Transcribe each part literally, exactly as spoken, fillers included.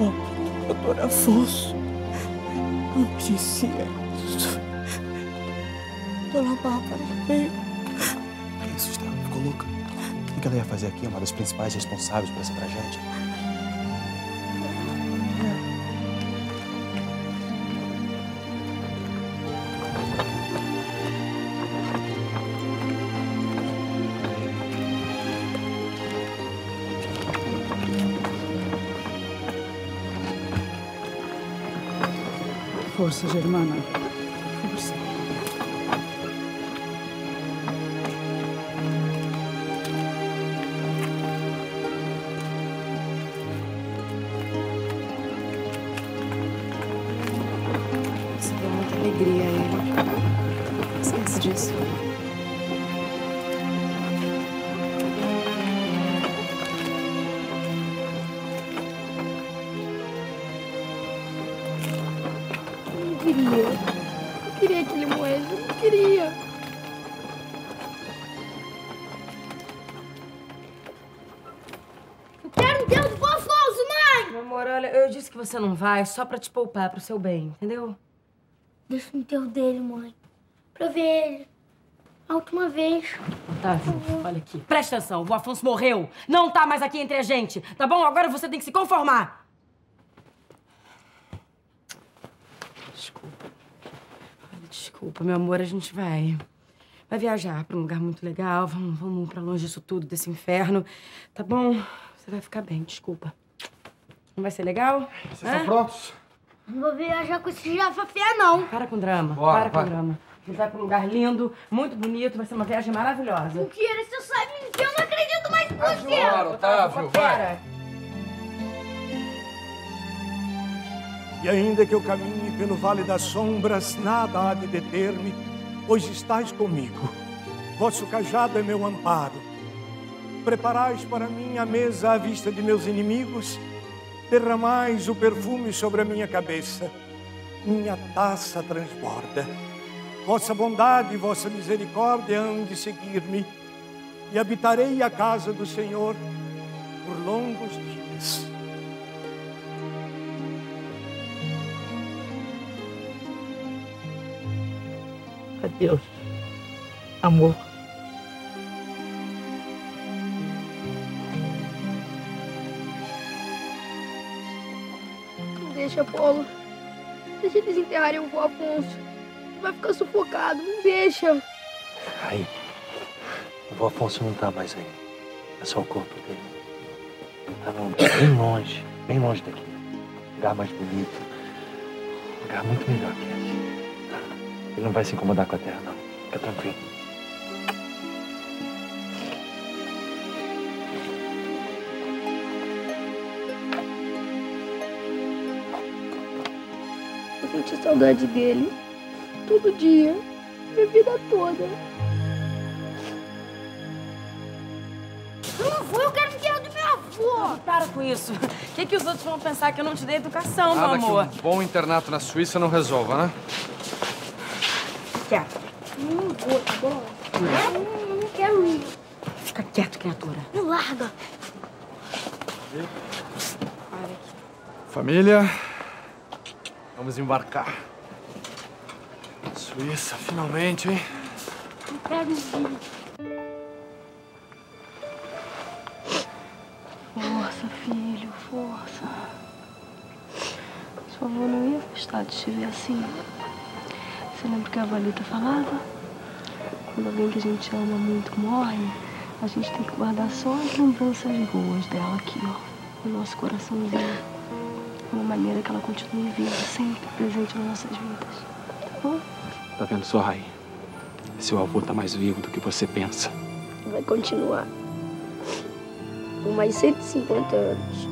pobre doutor Afonso. Não disse isso. Dona Bárbara veio. Que isso, Estela? Ficou louca? O que ela ia fazer aqui? Uma das principais responsáveis por essa tragédia. Força, Germana. Força. Isso deu muita alegria a ele. Esquece disso. Eu não queria. Eu queria aquele moejo. Eu não queria. Eu quero ter um gostoso, mãe! Meu amor, olha, eu disse que você não vai só pra te poupar, pro seu bem, entendeu? Deixa o enterro dele, mãe. Pra ver ele. A última vez. Otávio, olha aqui. Presta atenção, o Afonso morreu. Não tá mais aqui entre a gente, tá bom? Agora você tem que se conformar. Desculpa. Olha, desculpa, meu amor, a gente vai... Vai viajar pra um lugar muito legal, vamos, vamos pra longe disso tudo, desse inferno, tá bom? Você vai ficar bem, desculpa. Não vai ser legal? Vocês estão prontos? Não vou viajar com esse jafa feia, não. Para com drama, Bora, para vai. com drama. A gente vai pra um lugar lindo, muito bonito, vai ser uma viagem maravilhosa. Mentira, você sabe, eu não acredito mais em você! Claro, Otávio, vai! E ainda que eu caminhe pelo vale das sombras, nada há de deter-me, pois estais comigo. Vosso cajado é meu amparo. Preparais para mim a mesa à vista de meus inimigos, derramais o perfume sobre a minha cabeça. Minha taça transborda. Vossa bondade e vossa misericórdia hão de seguir-me, e habitarei a casa do Senhor por longos dias. Adeus, amor. Não deixa, Paulo. Deixa eles enterrarem o vô Afonso. Vai ficar sufocado, não deixa. Raí, o vô Afonso não tá mais aí. É só o corpo dele. Ele tava bem longe, bem longe daqui. Um lugar mais bonito. Um lugar muito melhor que esse. Ele não vai se incomodar com a terra, não. Fica tranquilo. Eu senti saudade dele. Todo dia. Minha vida toda. Eu não vou, eu quero dinheiro do meu avô! Para com isso. O que, que os outros vão pensar que eu não te dei educação, Nada meu amor? Que um bom internato na Suíça não resolva, né? Quero. Não vou, tá bom? Não, não quero ir. Fica quieto, criatura. Não larga. Olha aqui. Família, vamos embarcar. Suíça, finalmente, hein? Não quero ir. Força, filho, força. Sua avó não ia gostar de te ver assim. Você lembra que a Valita falava? Quando alguém que a gente ama muito morre, a gente tem que guardar só as lembranças boas dela aqui, ó. No nosso coraçãozinho. Uma maneira que ela continue viva, sempre presente nas nossas vidas. Tá bom? Tá vendo só, Raí? Seu avô tá mais vivo do que você pensa. Vai continuar. Por mais cento e cinquenta anos.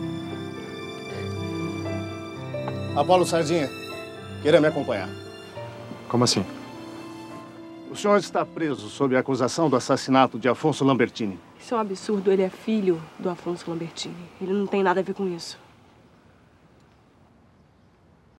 Apolo Sardinha, queira me acompanhar. Como assim? O senhor está preso sob a acusação do assassinato de Afonso Lambertini. Isso é um absurdo. Ele é filho do Afonso Lambertini. Ele não tem nada a ver com isso.